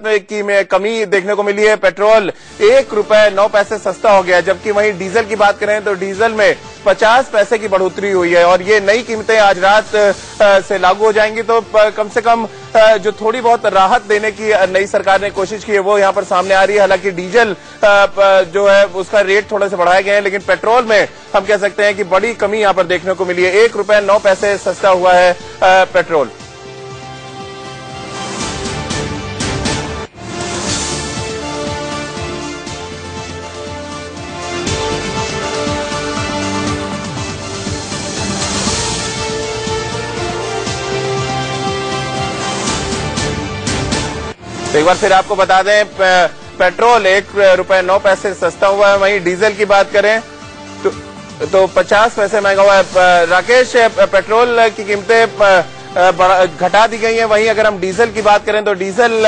कीमत में कमी देखने को मिली है। पेट्रोल 1 रुपए 9 पैसे सस्ता हो गया है, जबकि वहीं डीजल की बात करें तो डीजल में 50 पैसे की बढ़ोतरी हुई है। और ये नई कीमतें आज रात से लागू हो जाएंगी, तो कम से कम जो थोड़ी बहुत राहत देने की नई सरकार ने कोशिश की है वो यहाँ पर सामने आ रही है। हालांकि डीजल जो है उसका रेट थोड़ा सा बढ़ाया गया है, लेकिन पेट्रोल में हम कह सकते हैं कि बड़ी कमी यहाँ पर देखने को मिली है। 1 रुपए 9 पैसे सस्ता हुआ है पेट्रोल। तो एक बार फिर आपको बता दें, पेट्रोल 1 रुपए 9 पैसे सस्ता हुआ है। वहीं डीजल की बात करें तो 50 पैसे महंगा हुआ है। राकेश, पेट्रोल की कीमतें घटा दी गई हैं, वहीं अगर हम डीजल की बात करें तो डीजल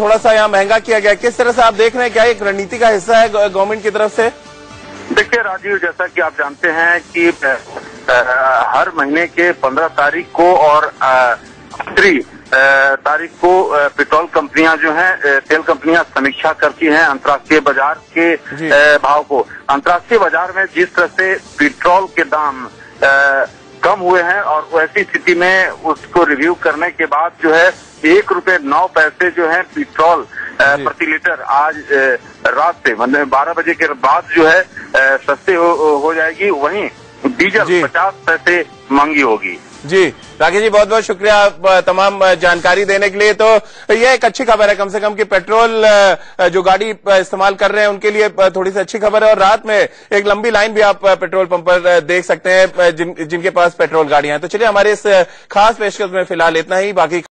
थोड़ा सा यहाँ महंगा किया गया। किस तरह से आप देख रहे हैं, क्या एक रणनीति का हिस्सा है गवर्नमेंट की तरफ से? देखिए राजीव, जैसा कि आप जानते हैं कि हर महीने के 15 तारीख को और 3 तारीख को पेट्रोल कंपनियां जो हैं, तेल कंपनियां समीक्षा करती हैं अंतर्राष्ट्रीय बाजार के भाव को। अंतर्राष्ट्रीय बाजार में जिस तरह से पेट्रोल के दाम कम हुए हैं और ऐसी स्थिति में उसको रिव्यू करने के बाद जो है 1 रुपए 9 पैसे जो है पेट्रोल प्रति लीटर आज रात से मतलब 12 बजे के बाद जो है सस्ते हो जाएगी। वहीं डीजल 50 पैसे महंगी होगी। जी राकेश जी, बहुत बहुत शुक्रिया आप तमाम जानकारी देने के लिए। तो यह एक अच्छी खबर है कम से कम कि पेट्रोल जो गाड़ी इस्तेमाल कर रहे हैं उनके लिए थोड़ी सी अच्छी खबर है। और रात में एक लंबी लाइन भी आप पेट्रोल पंप पर देख सकते हैं जिनके पास पेट्रोल गाड़ियां हैं। तो चलिए, हमारे इस खास पेशकश में फिलहाल इतना ही। बाकी